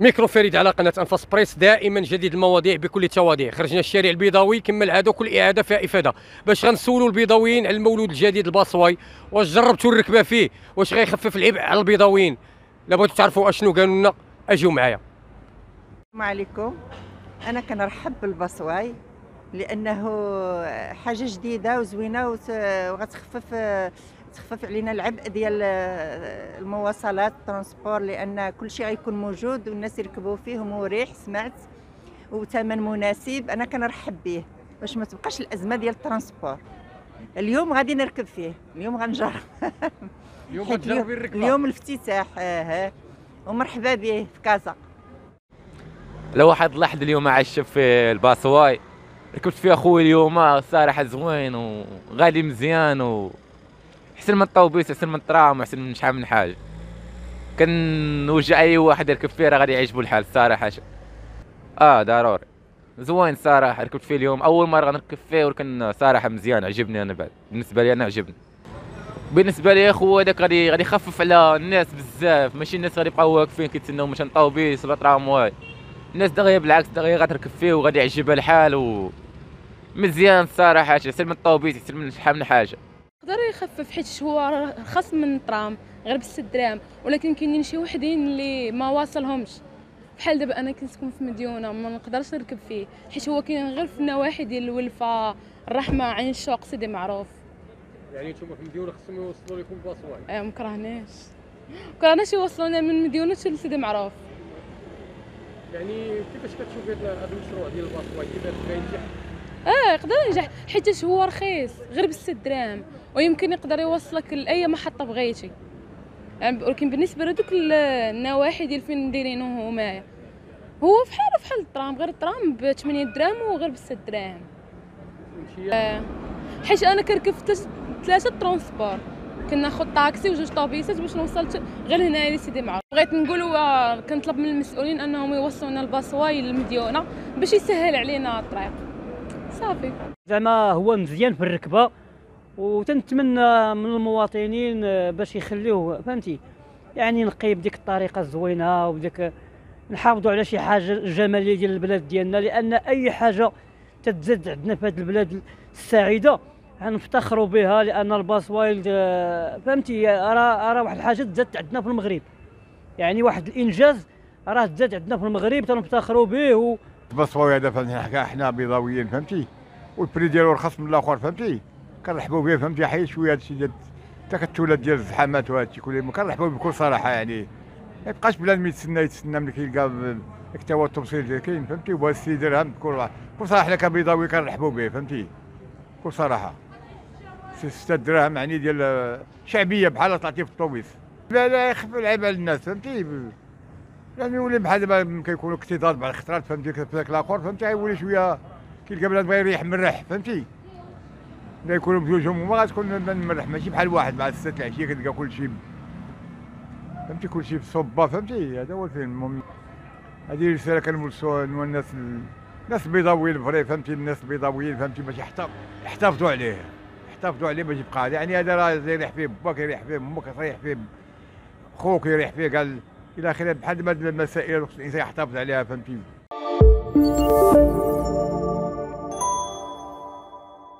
ميكرو فريد على قناه انفاس بريس، دائما جديد المواضيع بكل التواضيع. خرجنا الشارع البيضاوي كما العاده، كل اعاده فيها افاده باش غنسولوا البيضاويين على المولود الجديد الباصواي. واش جربتوا الركبه فيه؟ واش غيخفف العبء على البيضاويين؟ لا بغيتوا تعرفوا اشنو قالوا لنا اجيو معايا. السلام عليكم. انا كنرحب بالباصواي لانه حاجه جديده وزوينه وغتخفف علينا العبء ديال المواصلات الترانسبور، لان كل شيء غيكون موجود والناس يركبوا فيه ومريح. سمعت وثمن مناسب، انا كنرحب به باش ما تبقاش الازمه ديال الترانسبور. اليوم غادي نركب فيه، اليوم غنجرب اليوم الافتتاح ومرحبا به في كازا. لواحد اللحظه اليوم عايش في الباصواي، ركبت فيها خويا اليوم، صراحه زوين وغالي مزيان احسن من الطوبيس، احسن من الترام، احسن من شحال من حاجه. كنوجه اي واحد يركب فيه راه غادي يعجبو الحال الصراحه. ضروري زوين صراحه، ركبت فيه اليوم اول مره غنركب فيه وكان صراحه مزيان، عجبني انا. بعد بالنسبه لي انا عجبني، بالنسبه لي اخو هذاك غادي يخفف على الناس بزاف. ماشي الناس غادي يبقاو واقفين كيتسناو مثلا طوبيس ولا ترامواي، الناس دغيا بالعكس دغيا غتركب فيه وغادي يعجبها الحال مزيان الصراحه، احسن من الطوبيس، احسن من شحال من حاجه. يقدر يخفف حيت هو رخص من الترام غير ب6 دراهم، ولكن كاينين شي وحدين اللي ما واصلهمش. بحال دابا انا كنسكن في مديونة، ما نقدرش نركب فيه حيت هو كاين غير في النواحي ديال الولفه، الرحمه، عين الشوق، سيدي معروف. يعني نتوما في مديونة خصهم يوصلوا لكم باصواي؟ مكرهناش يوصلونا من مديونة لسيدي معروف. يعني كيفاش كتشوفي هذا المشروع ديال الباصواي كيفاش غينجح؟ يقدر ينجح حيت هو رخيص غير ب6 دراهم، ويمكن يقدر يوصلك لاي محطه بغيتي. ولكن بالنسبه لهذوك النواحي ديال فين دايرينه همايا، هو فحال الترام، غير الترام ب8 دراهم وغير ب6 دراهم. حيت انا كنركب في 3 ترونسبور، كناخذ طاكسي و2 طوبيسات باش نوصل غير هنايا لسيدي معروف. بغيت نقول كنطلب من المسؤولين انهم يوصلونا الباصواي للمديونه باش يسهل علينا الطريق. صافي زعما هو مزيان في الركبه، وتنتمنى من المواطنين باش يخليوه فهمتي، يعني نقي بديك الطريقه الزوينه وبديك، نحافظوا على شي حاجه جماليه ديال البلاد ديالنا، لان اي حاجه تتزاد عندنا في هذه البلاد السعيده غنفتخروا بها، لان الباصواي فهمتي راه واحد الحاجه تزادت عندنا في المغرب، يعني واحد الانجاز راه تزاد عندنا في المغرب تنفتخروا به. الباصواي هذا فهمتي حنا بيضاويين فهمتي، والبري ديالو رخص من الاخر فهمتي، كنرحبوا به فهمتي، حيت شويه هادشي ديال التكتلات ديال الزحامات وهادشي كلهم كنرحبوا بكل صراحه. يعني ما يبقاش بلان يتسنى ملي كيلقى التوا التوصيل اللي كاين فهمتي، وهاد السيد درهم بكل صراحه. حنا كبيضاوي كنرحبوا به فهمتي بكل صراحه. 6 دراهم يعني ديال شعبيه بحال تعطي في الطوبيس، لا يخف العيب على الناس فهمتي، يعني يولي بحال دابا كيكونوا اكتظاظ بعض الخطرات فهمتي، كذاك الاخر فهمتي يولي شويه كيلقى بلان بغا يريح من الريح فهمتي، لا يكونوا بجوجهم وما غتكون مرح، ماشي بحال واحد مع 6 العشية كتلقى كلشي فهمتي كلشي بالصبه فهمتي. هذا هو الفيلم. هذه رساله كنوصلوا الناس البيضاويين الفري فهمتي، الناس البيضاويين فهمتي باش يحتفظوا عليه، يحتفظوا عليه باش يبقى هذا. يعني هذا راه يريح فيه باك، يريح فيه امك، يريح فيه خوك، يريح فيه قال الى اخره، بحال هذه المسائل الانسان يحتفظ عليها فهمتي.